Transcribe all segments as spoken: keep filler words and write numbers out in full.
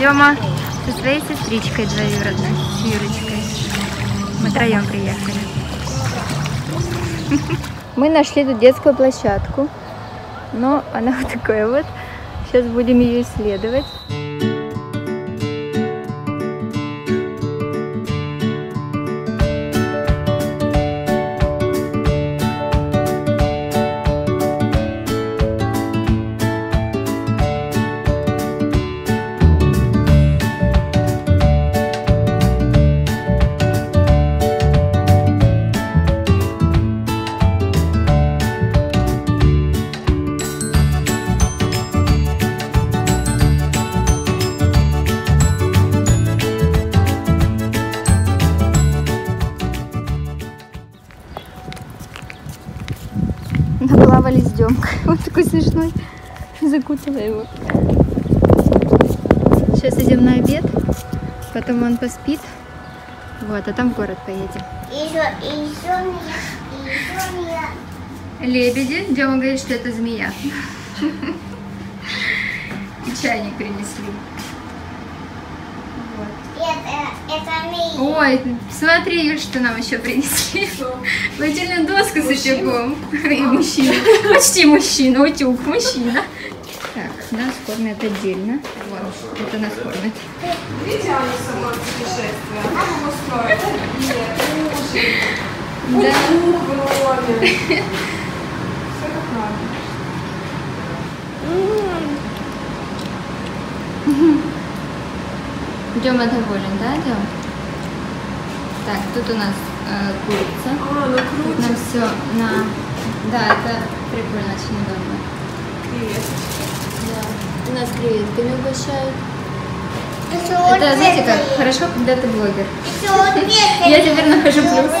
Дема со своей сестричкой двоюродной, с Юрочкой. Мы втроем приехали. Мы нашли тут детскую площадку, но она вот такая вот. Сейчас будем ее исследовать. Наплавались Демкой. Он такой смешной. Закутала его. Сейчас идем на обед. Потом он поспит. Вот, а там в город поедем. Еще, еще, еще лебеди. Дема говорит, что это змея. И чайник принесли. Ой, смотри, Юль, что нам еще принесли. Плательную доску с утюгом. И мужчина. Почти мужчина, утюг, мужчина. Так, нас кормят отдельно. Вот, это нас кормят. Видите, она сама путешествие. Она устроит. Нет, не ужин. Все как надо. Дема доволен, да, Дем? Так, тут у нас э, курица. А, ну круто. Нам все на... Да, это прикольно, очень удобно. Креветки. Да, у нас креветками угощают. Это, это знаете как, есть. Хорошо, когда ты блогер. Я теперь нахожу плюс.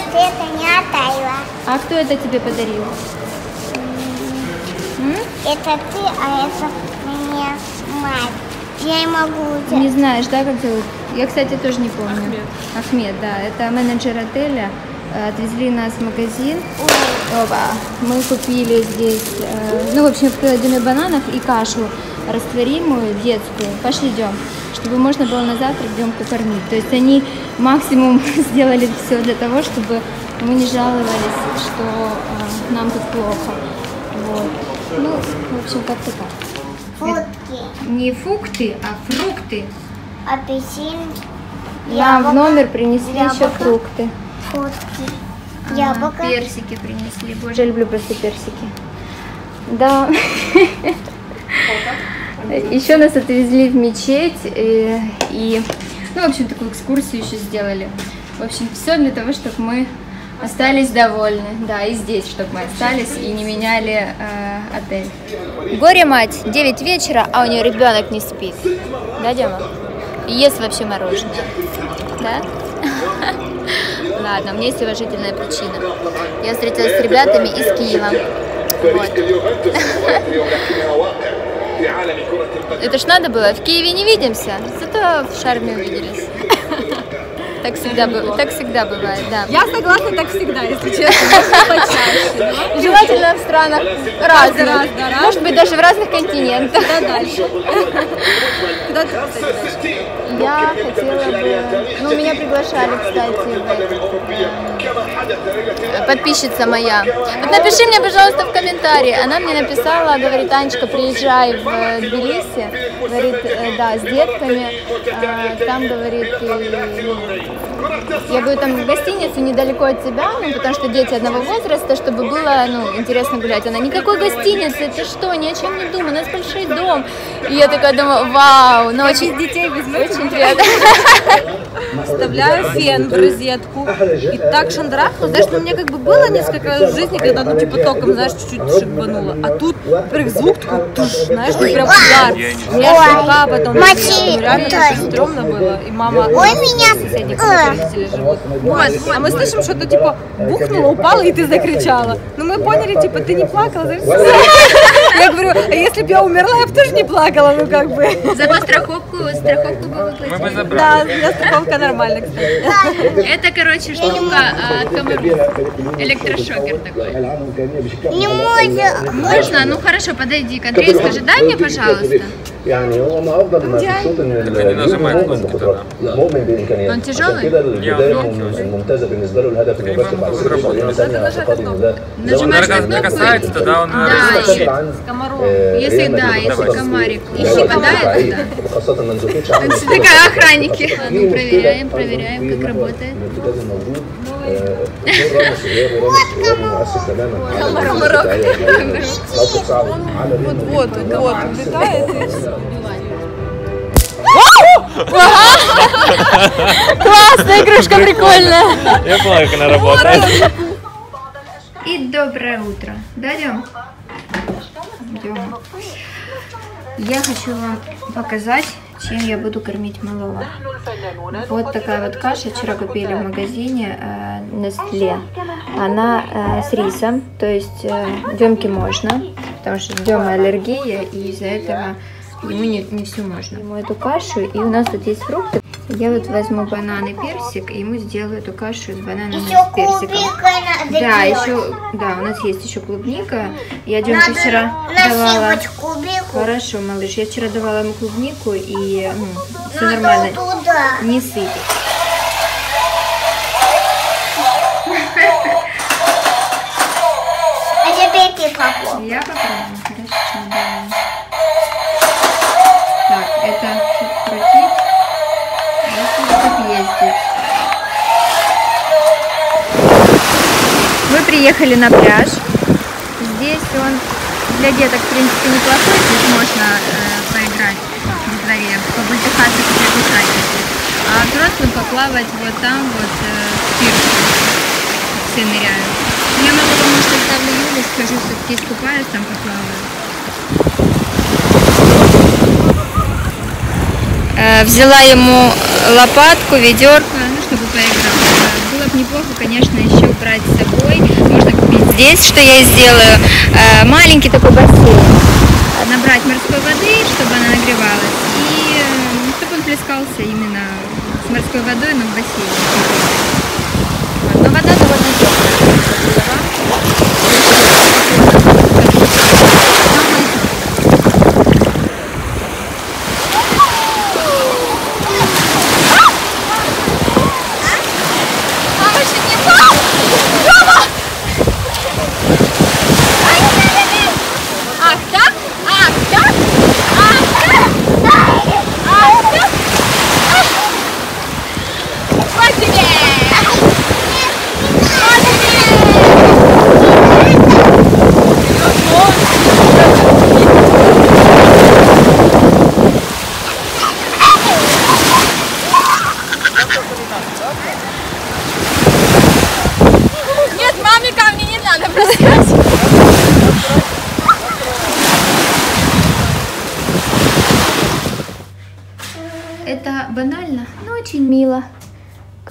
А кто это тебе подарил? Это ты, а это мне мать. Я не могу. Не знаешь, да, как зовут? Я, кстати, тоже не помню. Ахмед. Ахмед, да. Это менеджер отеля. Отвезли нас в магазин. Ой. Опа. Мы купили здесь, э, ну, в общем, в холодильник бананов и кашу растворимую, детскую. Пошли, идем. Чтобы можно было на завтрак идем покормить. То есть они максимум сделали все для того, чтобы мы не жаловались, что э, нам тут плохо. Вот. Ну, в общем, как-то так. Фрукты. Не фрукты, а фрукты. Апельсин. Нам яблоко, в номер принесли яблоко, еще фрукты. Фрукты. Яблоко. А, персики принесли. Боже, я люблю просто персики. Да. Еще нас отвезли в мечеть и, и, ну, в общем, такую экскурсию еще сделали. В общем, все для того, чтобы мы остались довольны, да, и здесь, чтобы мы остались и не меняли э, отель. Горе мать, девять вечера, а у нее ребенок не спит. Да, Дема? И ест вообще мороженое. Да? Ладно, у меня есть уважительная причина. Я встретилась с ребятами из Киева. Вот. Это ж надо было, в Киеве не видимся, зато в Шарме увиделись. Так всегда, так всегда бывает, да. Я согласна, так всегда, если честно. Желательно в странах разных. Раз, да, раз. Может быть, даже в разных континентах. Да, дальше. Куда ты, кстати, я хотела бы... Ну, меня приглашали, кстати. Подписчица моя. Вот напиши мне, пожалуйста, в комментарии. Она мне написала, говорит, Анечка, приезжай в Тбилиси. Говорит, да, с детками. Там, говорит, я буду там в гостинице недалеко от тебя, ну, потому что дети одного возраста, чтобы было, ну, интересно гулять. Она, никакой гостиницы, ты что, ни о чем не думай, у нас большой дом. И я такая думаю, вау, но очень детей без очень приятно. вставляю фен в розетку и так шандарахну. Знаешь, ну, у меня как бы было несколько раз в жизни, когда, ну, типа, током, знаешь, чуть-чуть шибануло. А тут, во-первых, звук такой, туш, знаешь, ну, прям удар. У меня шибка потом, ну, реально очень стрёмно было. И мама, ой, меня соседних родителей живут. Вот, а мы слышим, что ты, типа, бухнула, упала, и ты закричала. Ну, мы поняли, типа, ты не плакала, знаешь, я говорю, а если бы я умерла, я бы тоже не плакала, ну как бы. Зато страховку, страховку бы выплатили. Да, у меня страховка нормальная, кстати. Это, короче, штука от Камерун. Электрошокер такой. Не можно. Можно? Ну хорошо, подойди к Андрею, скажи, дай мне, пожалуйста. Только не нажимай кнопки тогда. Он тяжелый? Я он нажимаешь на касается, тогда он... Комаров. Если да, если комарик. Ищи подает, да. Это такая охранники. Ну, проверяем, проверяем, как работает. Комарок. Вот, вот, вот, летает и все. Классная игрушка, прикольная. Я понял, как она работает. И доброе утро. Дойдем. Я хочу вам показать, чем я буду кормить малого. Вот такая вот каша, вчера купили в магазине э, Nestlé. Она э, с рисом, то есть э, демки можно, потому что дема аллергия, и из-за этого ему не, не все можно. Ему эту кашу, и у нас тут есть фрукты. Я вот возьму банан и персик, и ему сделаю эту кашу из банана с персиком. Да, еще, да, у нас есть еще клубника. Я Демке вчера давала. Хорошо, малыш, я вчера давала ему клубнику, и ну, все нормально. Не сыпь. А теперь ты попробуй. Я попробую. Хорошо, давай. Так, это крутить. Мы приехали на пляж. Здесь он для деток, в принципе, неплохой. Здесь можно э, поиграть в траве, побультыхаться, побультыхаться. А взрослым поплавать вот там, вот э, в пирсе. Все ныряют. Я могу, потому что оставлю Юлю, скажу, все-таки искупаюсь, там поплаваю. Э, взяла ему лопатку, ведерко, ну, чтобы поиграть. Было бы неплохо, конечно, еще брать с собой. Можно купить здесь, что я и сделаю. Маленький такой бассейн. Набрать морской воды, чтобы она нагревалась. И чтобы он плескался именно с морской водой, но в бассейне. Но вода довольно теплая.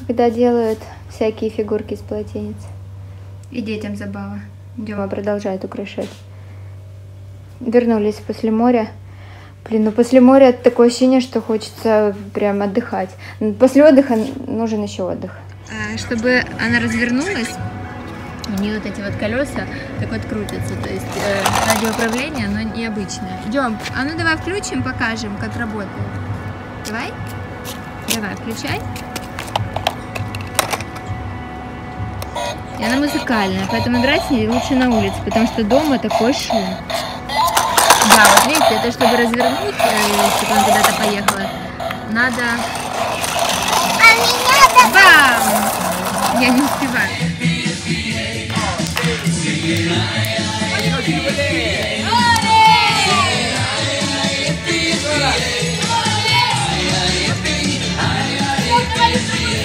Когда делают всякие фигурки из полотенец. И детям забава. Дима продолжает украшать. Вернулись после моря. Блин, ну после моря такое ощущение, что хочется прям отдыхать. После отдыха нужен еще отдых. Чтобы она развернулась, у нее вот эти вот колеса так вот крутятся. То есть э, радиоуправление, но необычное. Дим, а ну давай включим, покажем, как работает. Давай. Давай, включай. И она музыкальная, поэтому играть с ней лучше на улице, потому что дома такой шум. Да, вот видите, это чтобы развернуть, чтобы он куда-то поехал, надо... А меня бам! Я не успеваю. Ура!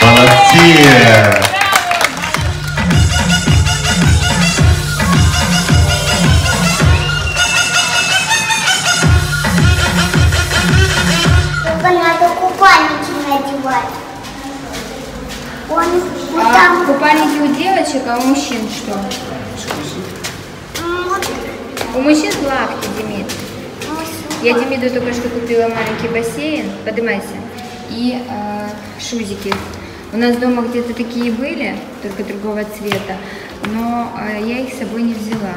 Молодцы! А купальники у девочек, а у мужчин что? У мужчин лапки, Демид. Я Демиду только что купила маленький бассейн, поднимайся, и э, шузики. У нас дома где-то такие были, только другого цвета, но э, я их с собой не взяла.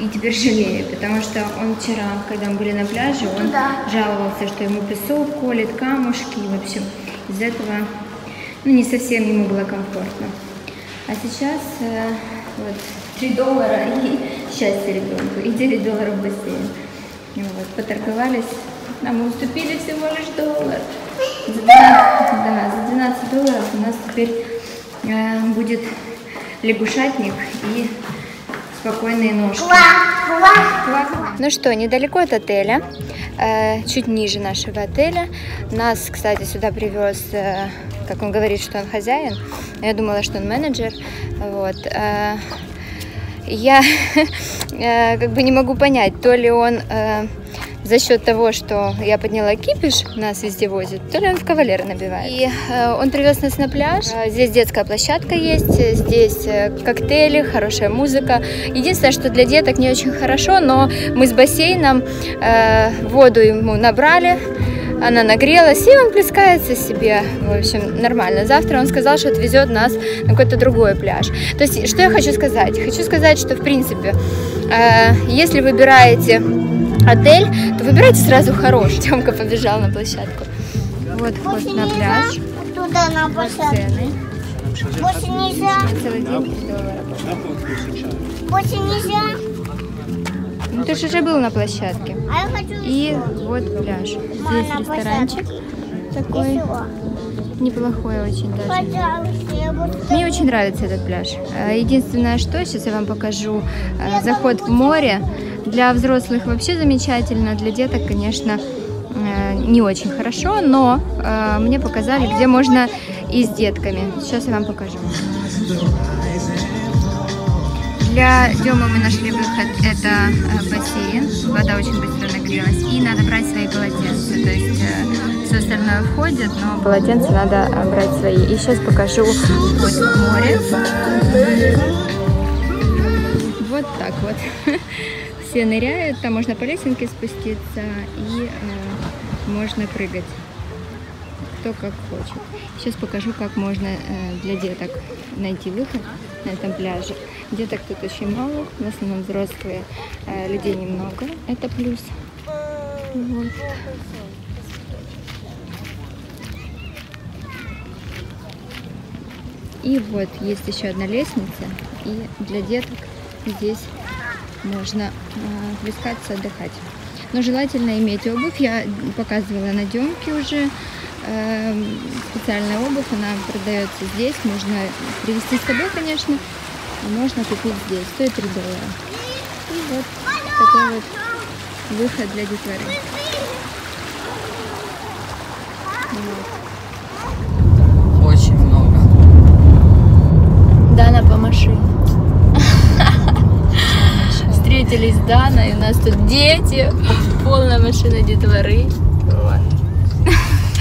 И теперь жалею, потому что он вчера, когда мы были на пляже, он да. жаловался, что ему песок колет, камушки, и в общем, из-за этого... Ну, не совсем ему было комфортно. А сейчас э, вот, три доллара и счастье ребенку, и девять долларов в бассейн. Вот, поторговались, нам уступили всего лишь доллар. За двенадцать, да, за двенадцать долларов у нас теперь э, будет лягушатник и спокойные ножки. Ну что, недалеко от отеля, э, чуть ниже нашего отеля. Нас, кстати, сюда привез... Э, как он говорит, что он хозяин, я думала, что он менеджер, вот, я как бы не могу понять, то ли он за счет того, что я подняла кипиш, нас везде возит, то ли он в кавалер набивает. И он привез нас на пляж, здесь детская площадка есть, здесь коктейли, хорошая музыка, единственное, что для деток не очень хорошо, но мы с бассейном воду ему набрали, она нагрелась, и он плескается себе, в общем, нормально. Завтра он сказал, что отвезет нас на какой-то другой пляж. То есть, что я хочу сказать? Хочу сказать, что, в принципе, э, если выбираете отель, то выбирайте сразу хороший. Тёмка побежал на площадку. Вот вход на пляж. Туда на площадку. Больше нельзя. Больше нельзя. Ну, ты же уже был на площадке. А я хочу... И вот пляж. Мама, здесь ресторанчик такой. Неплохой очень даже. Мне очень нравится этот пляж. Единственное, что сейчас я вам покажу, заход в море. Для взрослых вообще замечательно, для деток, конечно, не очень хорошо, но мне показали, где можно и с детками. Сейчас я вам покажу. Для Демы мы нашли выход, это бассейн, вода очень быстро нагрелась, и надо брать свои полотенца, то есть все остальное входит, но полотенца надо брать свои. И сейчас покажу вход в море. Вот так вот, все ныряют, там можно по лесенке спуститься и э, можно прыгать, кто как хочет. Сейчас покажу, как можно э, для деток найти выход на этом пляже. Деток тут очень мало, в основном взрослые, э, людей немного, это плюс. Вот. И вот есть еще одна лестница, и для деток здесь можно э, плескаться, отдыхать. Но желательно иметь обувь, я показывала на Демке уже. Э, специальная обувь, она продается здесь, можно привезти с собой, конечно. Можно купить здесь, стоит три доллара. И вот такой вот выход для детворы. Вот. Очень много. Дана, помаши. Встретились с Даной, у нас тут дети, полная машина детворы.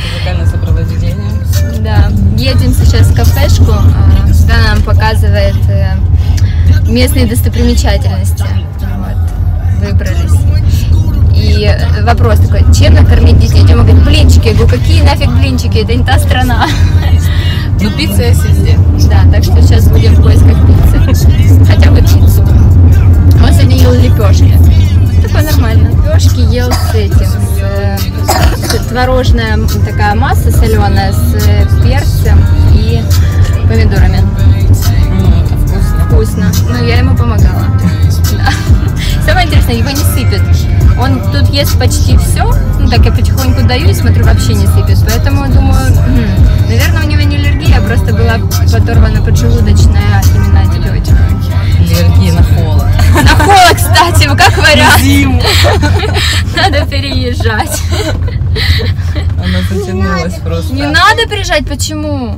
Музыкальное сопровождение. Да, едем сейчас в кафешку. Дана нам показывает местные достопримечательности. Вот, выбрались. И вопрос такой, чем накормить детей? Дима говорит, блинчики. Я говорю, какие нафиг блинчики? Это не та страна. Ну, пицца есть везде. Да, так что сейчас будем в поисках пиццы. Хотя бы пиццу. Он сегодня ел лепешки. Такое нормально. Лепешки ел с этим. С... творожная такая масса соленая с перцем и помидорами. Mm, это вкусно. Вкусно. Ну, я ему помогала. Самое интересное, его не сыпет. Он тут ест почти все. Ну, так я потихоньку даю и смотрю, вообще не сыпет. Поэтому, думаю, хм, наверное, у него не аллергия, а просто была подорвана поджелудочная именно антибиотика. Аллергия на холод. На холод, кстати, ну как вариант. Зиму. Надо переезжать. Она затянулась просто. Не надо переезжать, почему?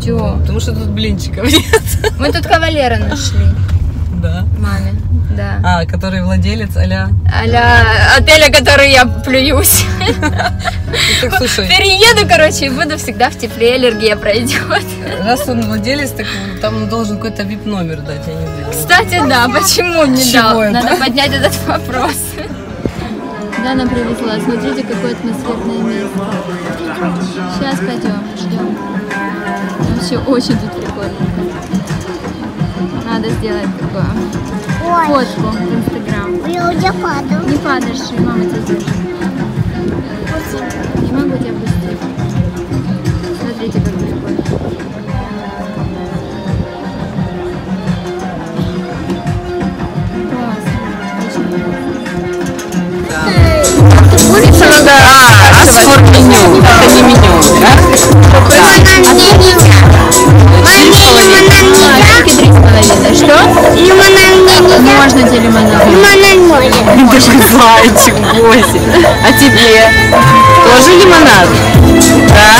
Дё. Потому что тут блинчиков нет. Мы тут кавалера нашли. Да. Маме. Да. А, который владелец а-ля... а-ля отеля, который я плююсь. Так, слушай. Перееду, короче, и буду всегда в тепле, аллергия пройдет. Раз он владелец, так там должен какой-то вип-номер дать, я не знаю. Кстати, да, почему не дал? Надо поднять этот вопрос. Дана привезла, смотрите, какое атмосферное место. Сейчас пойдем, ждем. Вообще очень тут прикольно. Надо сделать такое. Фотку в Инстаграм. Я уже падаю. Не падаешь, мама тебя держит. Не могу тебя быстрее. Смотрите, как прикольно. Классно. Курица надо отсылать в меню. Это не меню, да? Да. Что? Лимонад нельзя. Можно тебе лимонад? Лимонад можно. Ты же зайчик, Госи. А тебе? Тоже лимонад? Да.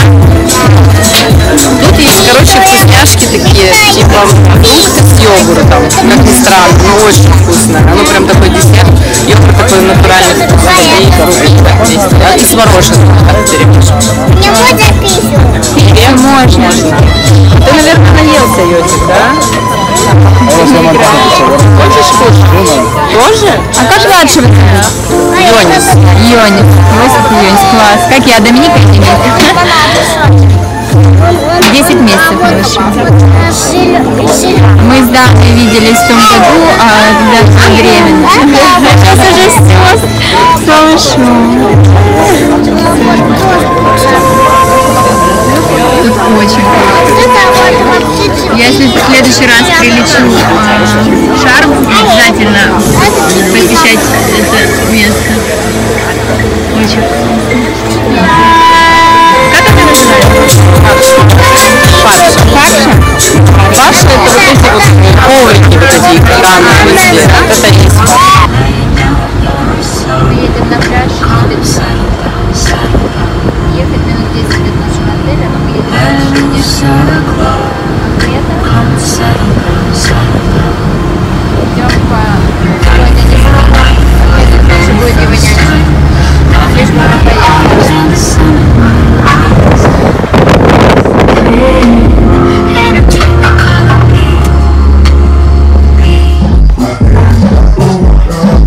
Тут есть, короче, вкусняшки такие, типа фрукты с йогуртом. Как ни странно, но очень вкусно. Оно прям такой десерт. Йогурт такой натуральный, вкусный. И коровый, да? И творожный. Мне можно пищу? Тебе можно. Ты, наверное, наелся, Йосик, да? Хочешь кушать? Тоже? А как раньше? Йонис. Йонис. Йосик Йонис. Класс. Как я, Доминика и Демид. десять месяцев вышел. Мы с Даной виделись в том году, а когда она беременна. Сейчас уже все. Слышу. Тут очень круто. Я если в следующий раз прилечу в Шарм, обязательно посещать это место. Очень круто. Как это называется? Фарша. Фарша? Фарша это вот эти вот коврики, вот эти краны, вот это есть. Мы едем на пляж, ехать минут десять от нашего отеля, но мы едем дальше. Идем по какой-то десятке, даже будет не вынять. Здесь мы проехали. Thank you.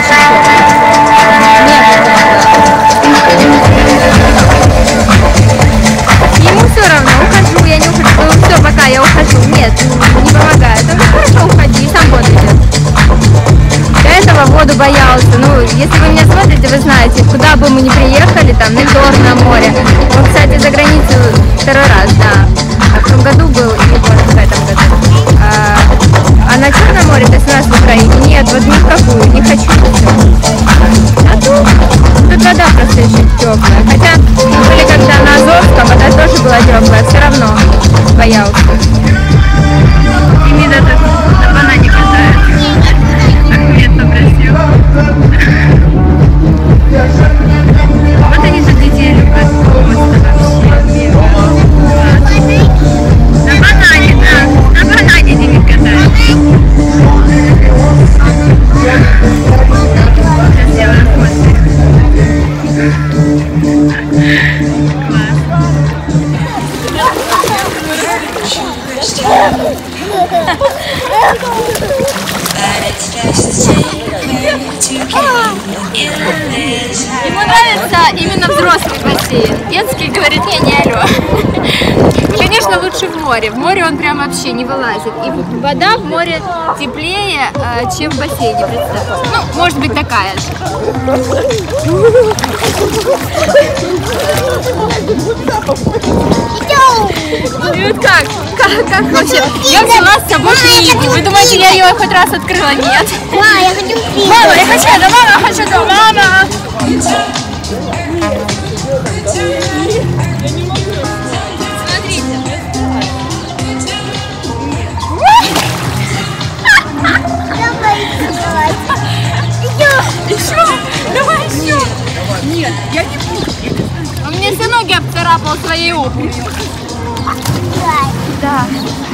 Нет. Ему все равно, ухожу, я не ухожу. Ну все, пока я ухожу. Нет, не помогает. Он говорит, хорошо, уходи, сам вон идет. До этого воду боялся. Ну, если вы меня смотрите, вы знаете, куда бы мы ни приехали, там, на Егор, на море. Он, кстати, за границу второй раз, да. В том году был, или в этом году. А, а на Черном море, то есть у нас в Украине, нет, вот ни в какую, не хочу. А тут, тут вода просто еще теплая. Хотя мы были когда на Азовском, вода тоже была теплая, все равно боялся. Демид этот на банане катается. Ахмед попросил. Вот они же детей любят вообще. На банане, да, на банане Демид катает. Сейчас я расхожу. Ему нравится именно взрослый бассейн. Детский говорит, я не алло. Конечно, лучше в море. В море он прям вообще не вылазит. И вода в море теплее, чем в бассейне, представь. Ну, может быть, такая же. И вот как? Как, как вообще? Я взяла с собой книгу. Вы думаете, я ее хоть раз открыла? Нет. Мама, я хочу книгу. Мама, я хочу это. Мама, хочу это. Мама. Еще? Давай еще! Нет, я не буду. Он мне все ноги обцарапал своей обувью. Да.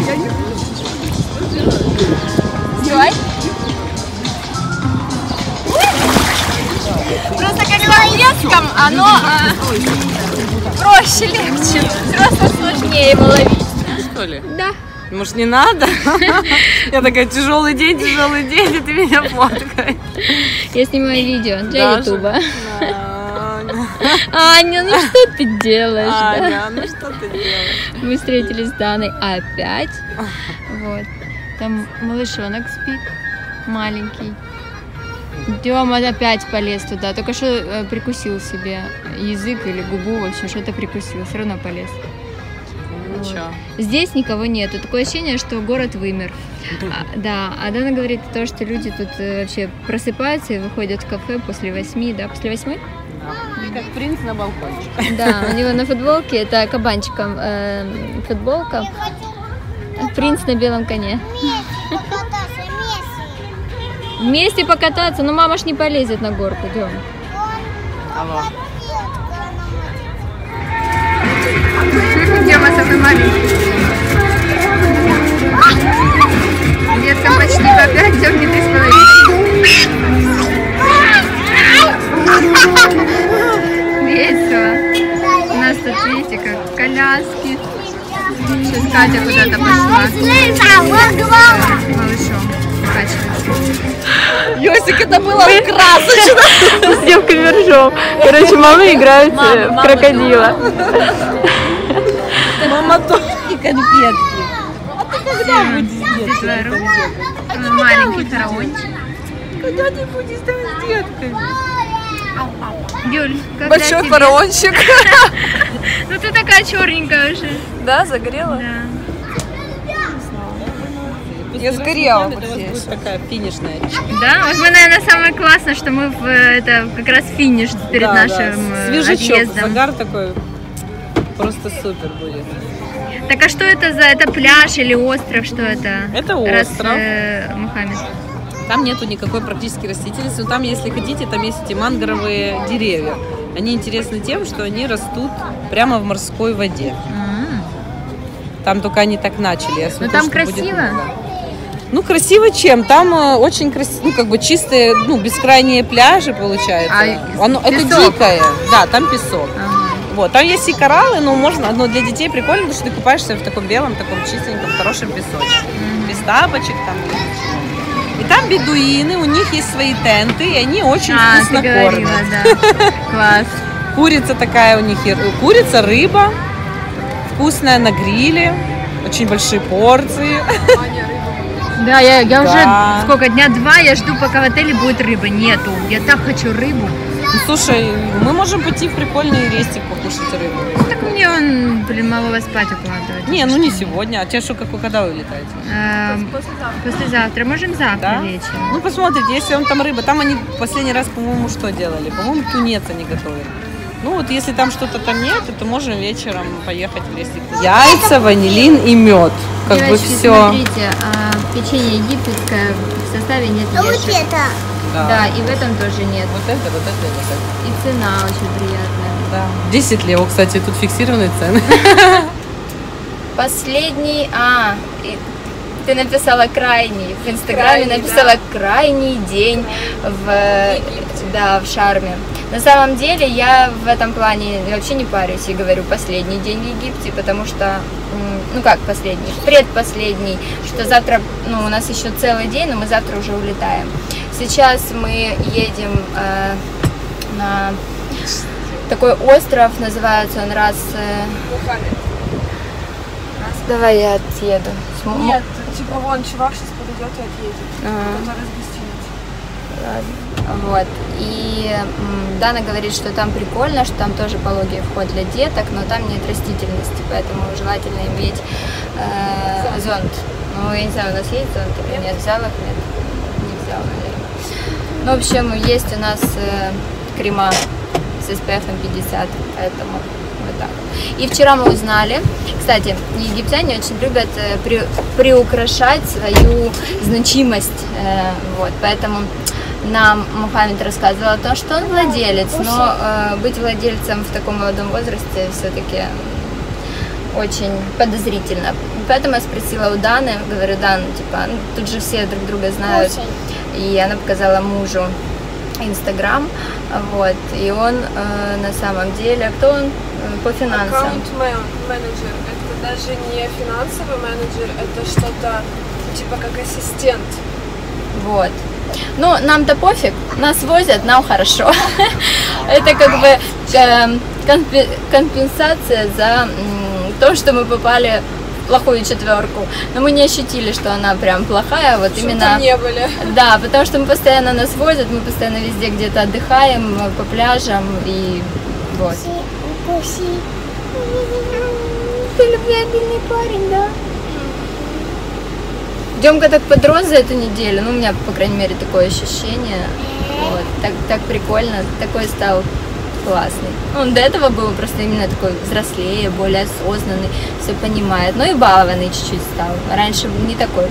Я не буду. Все. Просто когда в детском, оно а, проще, легче. Просто сложнее его ловить. Что ли? Да. Может, не надо? Я такая, тяжелый день, тяжелый день, и ты меня фоткаешь. Я снимаю видео для ютуба. Аня, ну что ты делаешь? Аня, ну что ты делаешь? Мы встретились с Даной опять. Вот. Там малышонок спит, маленький. Дема опять полез туда, только что прикусил себе язык или губу, в общем, что-то прикусил, все равно полез. Вот. Здесь никого нету. Такое ощущение, что город вымер. А, да, а Дана говорит то, что люди тут вообще просыпаются и выходят в кафе после восьми, да, после восьми? Да. Как принц на балкончике. Да, у него на футболке, это кабанчиком э, футболка. Принц на белом коне. Вместе покататься, вместе. Вместе покататься, но мама ж не полезет на горку, Дема. Алло. Дема с этой маленькой. Детка почти по пять, Дёмке три с половиной. Весело. У нас тут, видите, как коляски. Сейчас Катя куда-то пошла. Малышом. Йосик, это было красочно. С девкой вержом. Короче, мамы играют в крокодила. Мама и конфетки. А ты когда будешь здесь? Маленький караончик. Когда ты будешь там с детками? Юль, большой фараончик. Ну ты такая черненькая уже. Да, загорела? Да. Я сгорела. Такая финишная. Да, вот мы, наверное, самое классное, что мы это как раз финиш перед нашим свежачок, загар такой. Просто супер будет. Так а что это за, это пляж или остров, что это? Это остров. Раз, э, Мохаммед. Там нету никакой практически растительности, но там, если хотите, там есть эти мангровые деревья. Они интересны тем, что они растут прямо в морской воде. А-а-а. Там только они так начали. Я смотрю, но там красиво? Ну, красиво чем? Там э, очень красиво, ну, как бы чистые, ну, бескрайние пляжи, получается. А, оно, это дикое. Да, там песок. А-а-а. Вот. Там есть и кораллы, но можно, но для детей прикольно, потому что ты купаешься в таком белом, таком чистеньком, хорошем песочке. Mm-hmm. Без тапочек там. И там бедуины, у них есть свои тенты, и они очень а, вкусно ты говорила, кормят. Да. Класс. Курица такая у них, курица, рыба, вкусная на гриле, очень большие порции. Да, я, я да. уже сколько, дня два, я жду, пока в отеле будет рыба. Нету, я так хочу рыбу. Ну, слушай, мы можем пойти в прикольный рестик покушать рыбу. Ну, так мне он, блин, малого спать укладывать. Не, ну не сегодня. А те, что, как вы, когда вы летаете? А, послезавтра. Послезавтра. Можем завтра да? вечером. Ну, посмотрите, если он там рыба. Там они последний раз, по-моему, что делали? По-моему, тунец они готовили. Ну, вот если там что-то там нет, то можем вечером поехать в рестик. Яйца, ванилин и мед. Как Девочки, бы все. смотрите, а, печенье египетское в составе нет яшек. Да. да, и в этом тоже нет. Вот это, вот это, вот это. И цена очень приятная. Да. десять лево, кстати, тут фиксированные цены. Последний, а, ты написала крайний, в Инстаграме крайний, написала да. крайний день в, да, в Шарме. На самом деле я в этом плане вообще не парюсь и говорю последний день в Египте, потому что, ну как последний, предпоследний, что завтра, ну у нас еще целый день, но мы завтра уже улетаем. Сейчас мы едем э, на такой остров, называется он раз... Э... Мохаммед. Давай я отъеду. Смогу? Нет, типа вон чувак сейчас подойдет и отъедет, а-а-а. который из гостиницы. Вот, и м, Дана говорит, что там прикольно, что там тоже пологий вход для деток, но там нет растительности, поэтому желательно иметь э, зонт. Ну, я не знаю, у нас есть зонт или нет, взял их, нет, не взял, наверное. В общем, есть у нас э, крема с эс пэ эф пятьдесят, поэтому вот так. И вчера мы узнали, кстати, египтяне очень любят э, при, приукрашать свою значимость, э, вот, поэтому нам Мохаммед рассказывал о том, что он владелец, но э, быть владельцем в таком молодом возрасте все-таки очень подозрительно. Поэтому я спросила у Даны, говорю, Дан, типа, ну, тут же все друг друга знают. И она показала мужу Инстаграм, вот, и он э, на самом деле, кто он по финансам? Аккаунт-менеджер, это даже не финансовый менеджер, это что-то типа как ассистент. Вот, ну нам-то пофиг, нас возят, нам хорошо, это как бы компенсация за то, что мы попали плохую четверку, но мы не ощутили, что она прям плохая, вот что именно. Не были. Да, потому что мы постоянно нас возят, мы постоянно везде где-то отдыхаем по пляжам и вот. Ты любвеобильный парень, да? Демка так подрос за эту неделю, ну у меня по крайней мере такое ощущение, вот. так так прикольно, такой стал. Классный. Он до этого был просто именно такой взрослее, более осознанный, все понимает, но и балованный чуть-чуть стал. Раньше не такой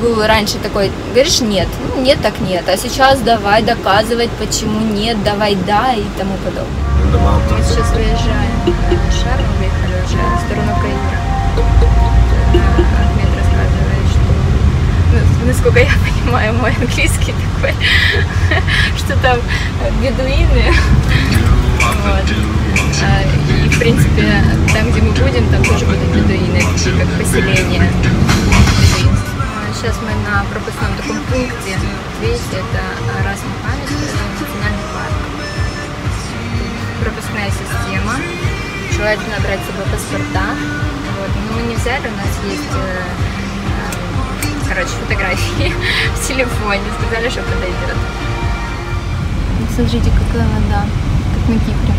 был. Был раньше такой, говоришь, нет, ну, нет так нет, а сейчас давай доказывать, почему нет, давай да и тому подобное. Мы сейчас выезжаем на Шарм, выехали уже в сторону Кипра. Ахмед рассказывает, что, ну, насколько я понимаю, мой английский такой, что там бедуины. Вот. И в принципе, там где мы будем, там тоже будут бедуины, такие как поселение. Сейчас мы на пропускном таком пункте, видите, это раз Мохаммед, национальный парк. Пропускная система, желательно брать с собой паспорта. Вот. Но мы не взяли, у нас есть, короче, фотографии в телефоне, сказали, что подойдет. Смотрите, какая вода, как на Кипре.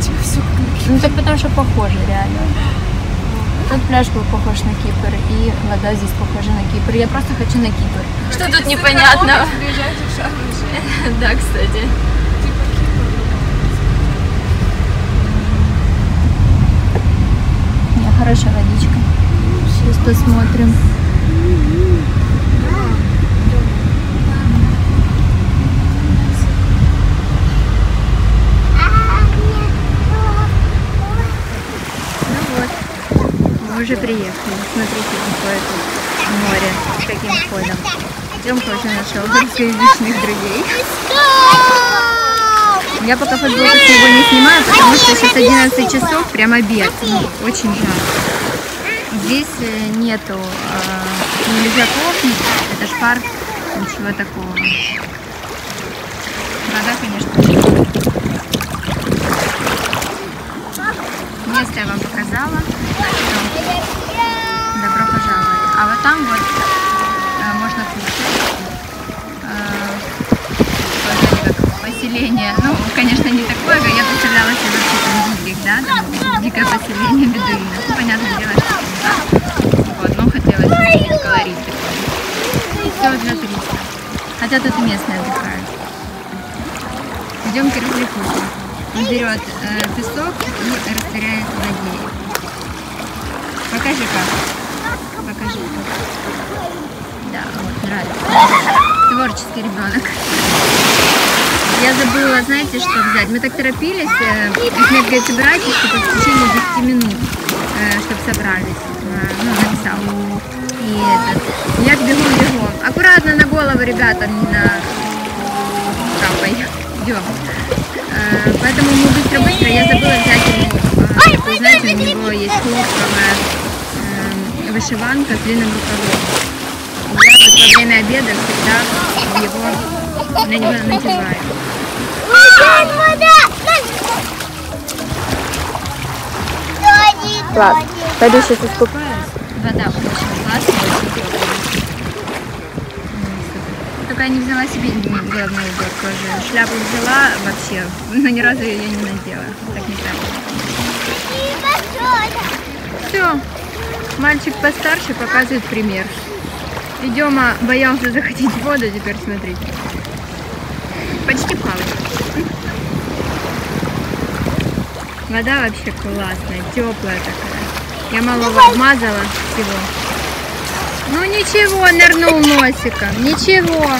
Типа все как на Кипре. Ну так потому что похоже, реально. Тут пляж был похож на Кипр, и вода здесь похожа на Кипр. Я просто хочу на Кипр. Что тут Если непонятно? Да, кстати. Типа Кипр. Не, хорошая водичка. Сейчас посмотрим. Мы уже приехали, смотрите, какое тут море, с каким входом. Демка уже нашел русскоязычных друзей. Я пока футболку с него не снимаю, потому что сейчас одиннадцать часов, прям обед, ну, очень жарко. Здесь нету э, нельзя кухнуть, это ж парк, ничего такого. Вода, конечно. Место я вам показала. Добро пожаловать. А вот там вот можно включить поселение. Ну, конечно, не такое, как я представляла себе, что диких, да? Там дикое поселение бедуинов. Ну, понятное дело, что да? Вот, но хотелось бы колорит такой. Все для туристов. Хотя тут и местные отдыхают. Идем к развлекухе. Он берет э, песок и растворяет в воде. Покажи как. Покажи как. Да, вот, нравится. Творческий ребенок. Я забыла, знаете, что взять. Мы так торопились. Э, Ахмед говорит, собирайтесь, чтобы в течение десяти минут, э, чтобы собрались. Э, ну, написал. И этот. Я бегу, бегу. Аккуратно на голову, ребята, не на травой. Идем. Поэтому мы быстро-быстро, я забыла взять его, а, вы знаете, у него есть хлопковая э, вышиванка с длинным рукавом. Я вот во время обеда всегда его, на него надеваю. Ладно, пойду сейчас искупаюсь. Вода очень классная, очень теплая. Только я не взяла себе главный убор тоже. Шляпу взяла вообще, но ни разу ее не надела. Так не так. Все, мальчик постарше показывает пример. И Дема боялся заходить в воду, теперь смотрите. Почти плавает. Вода вообще классная, теплая такая. Я малого обмазала всего. Ну ничего, нырнул носиком, ничего.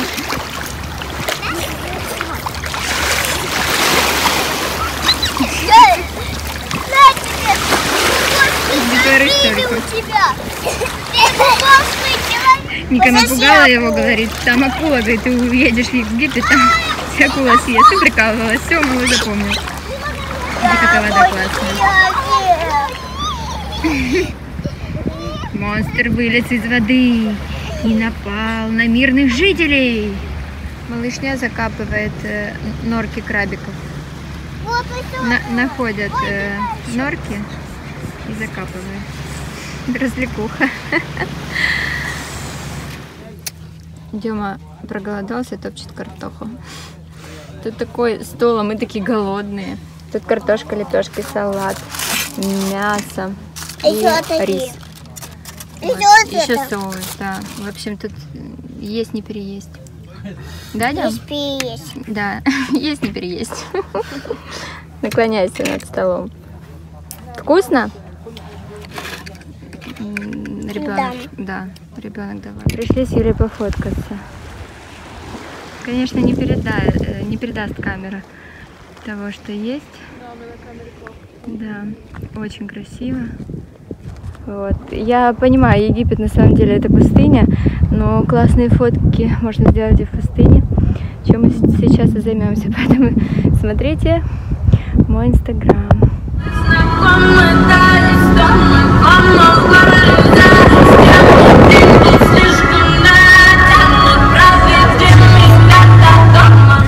Ника напугала его, говорит, там акула, говорит, ты уедешь в Египет, там вся акула съест. И прикалывалась, все, мы уже запомнили. Это какая вода классная. Монстр вылез из воды и напал на мирных жителей. Малышня закапывает норки крабиков. На находят норки и закапывают. Развлекуха. Дема проголодался и топчет картоху. Тут такой стол, а мы такие голодные. Тут картошка, лепешки, салат, мясо и рис. Вот. Еще соус, да. В общем, тут есть не переесть. Да, Дем? Есть переесть. Да, есть не переесть. Наклоняйся над столом. Вкусно? Ребенок, да, да ребенок давай. Пришли с Юлей пофоткаться. Конечно, не, передай, не передаст камера того, что есть. Да, очень красиво. Вот. Я понимаю, Египет на самом деле это пустыня, но классные фотки можно сделать и в пустыне, чем мы сейчас и займемся. Поэтому смотрите мой инстаграм.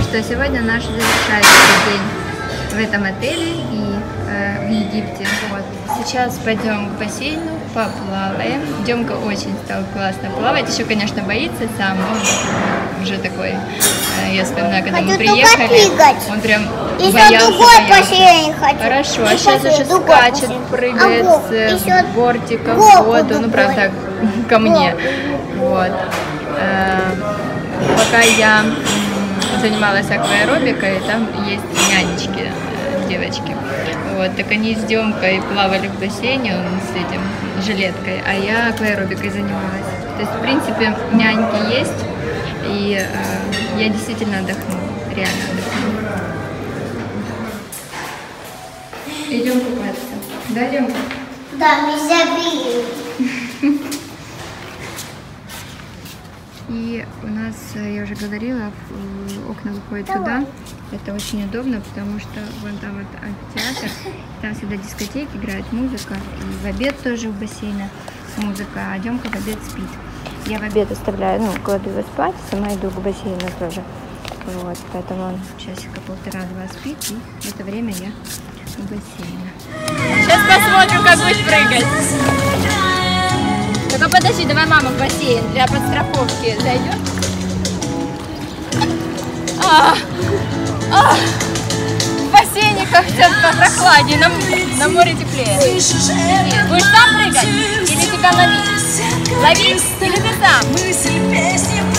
Что сегодня наш завершающий день в этом отеле и э, в Египте. Вот. Сейчас пойдем к бассейну, поплаваем. Демка очень стал классно плавать. Еще, конечно, боится сам. Он уже такой, э, я вспоминаю, когда мы приехали, он прям еще боялся, боялся. Хорошо, а сейчас уже скачет, прыгает с бортика в воду. Ну, правда, ко мне. Вот. Э, пока я занималась акваэробикой, и там есть нянечки, э, девочки. Вот, так они с Демкой плавали в бассейне, он с этим жилеткой, а я акваэробикой занималась. То есть, в принципе, няньки есть, и э, я действительно отдохнула, реально отдохнула. Идем купаться. Да, Демка? Да, мы забили. И у нас, я уже говорила, окна выходят туда. Это очень удобно, потому что вон там вот амфитеатр, там всегда дискотеки, играет музыка. И в обед тоже в бассейне музыка, а Демка в обед спит. Я в обед оставляю, ну, кладу его спать, сама иду к бассейну тоже. Вот, поэтому он часика полтора-два спит, и в это время я у бассейна. Сейчас посмотрим, как будешь прыгать. Только подожди, давай мама в бассейн для подстраховки зайдет. А, а, в бассейне как-то попрохладнее, на, на море теплее. Будешь там прыгать или тебя ловить? Ловить или ты там?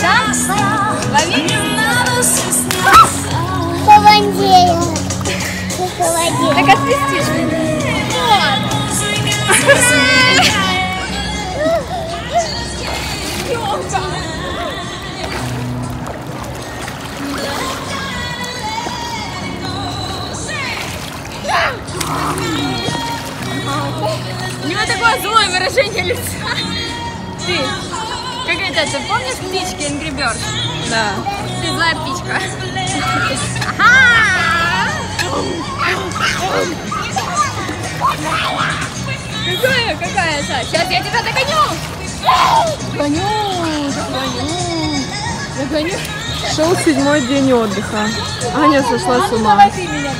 Там? Ловить? Холодеет. Так отпустишь меня. У него такое злое выражение лица. Ты, как говорится, помнишь птички Angry Birds? Да. Ты злая птичка. Какая, какая это? Сейчас я тебя догоню. Догоню, догоню, догоню. Шел седьмой день отдыха. Аня сошла с ума. Давай ты меня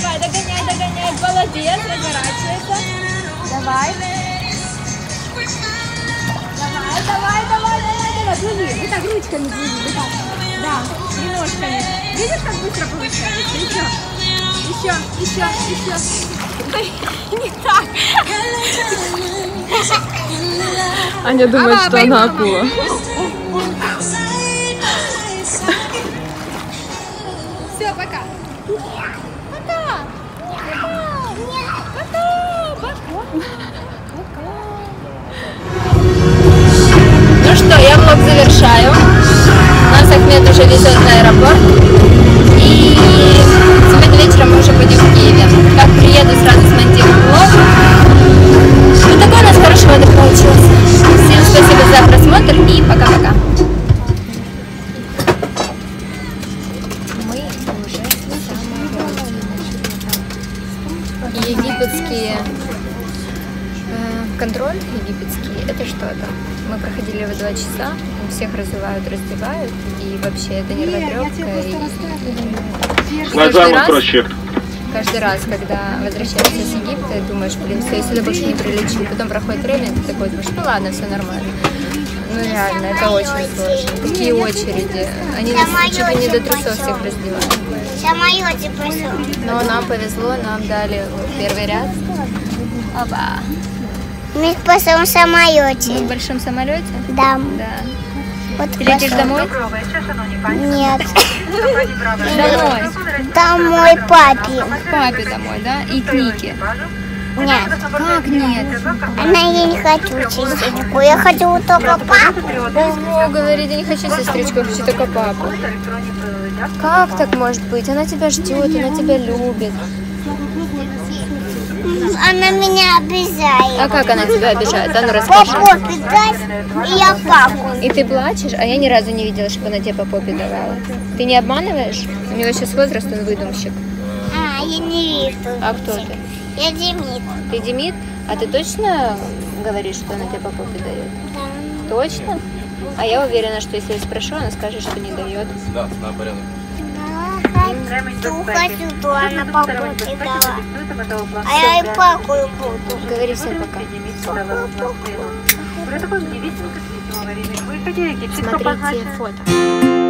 догоняешь. Давай, догоняй, догоняй. Молодец, разворачивайся. Давай. Давай, давай, давай, давай, давай. Плыви, вот так ручками плыви, вот так. Да, и ножками. Видишь, как быстро получается? Еще, еще, еще, еще. Не так. Аня думает, а, что пойду, она акула. Все, пока. Пока. Пока. Пока. Ну что, я влог завершаю. Нас Ахмед уже везет на аэропорт. И сегодня вечером мы уже будем в Киеве. Как приеду, сразу смонтирую влог. Вот такой у нас хороший отдых получился. Всем спасибо за просмотр и пока-пока. Египетский э, контроль египетский, это что-то. Мы проходили его два часа, всех разувают, раздевают, и вообще это нервотрепка. И... Каждый, раз, каждый раз, когда возвращаешься из Египта, думаешь, блин, все, я сюда больше не прилечу. Потом проходит время, и ты такой думаешь, ну ладно, все нормально. Ну реально, это очень сложно. Такие очереди. Они нас чуть ли не до трусов всех раздевают. Самолете пошел. Но нам повезло, нам дали первый ряд. Оба. Мы в большом самолете. Мы в большом самолете? Да. Да. Вот летишь домой? Нет. Домой. Домой папе. Папе домой, да? И к Нике. Нет. Как нет? Она, я не хочу сестричку, я хочу только папу. Ого, говорит, я не хочу сестричку, я хочу только папу. Как так может быть? Она тебя ждет, она тебя любит. Она меня обижает. А как она тебя обижает? А ну расскажи. По попе дай, и я папу. И ты плачешь? А я ни разу не видела, чтобы она тебе по попе давала. Ты не обманываешь? У него сейчас возраст, он выдумщик. А, я не вижу. А кто ты? Я Демид. Ты Демид? А ты точно говоришь, что она тебе по попе дает? Да. Точно? А я уверена, что если я спрошу, она скажет, что не дает. Да, наоборот. Да, хочу, хочу, то она по попе дала. А я и пакую буду. Говори всем пока. Смотрите фото.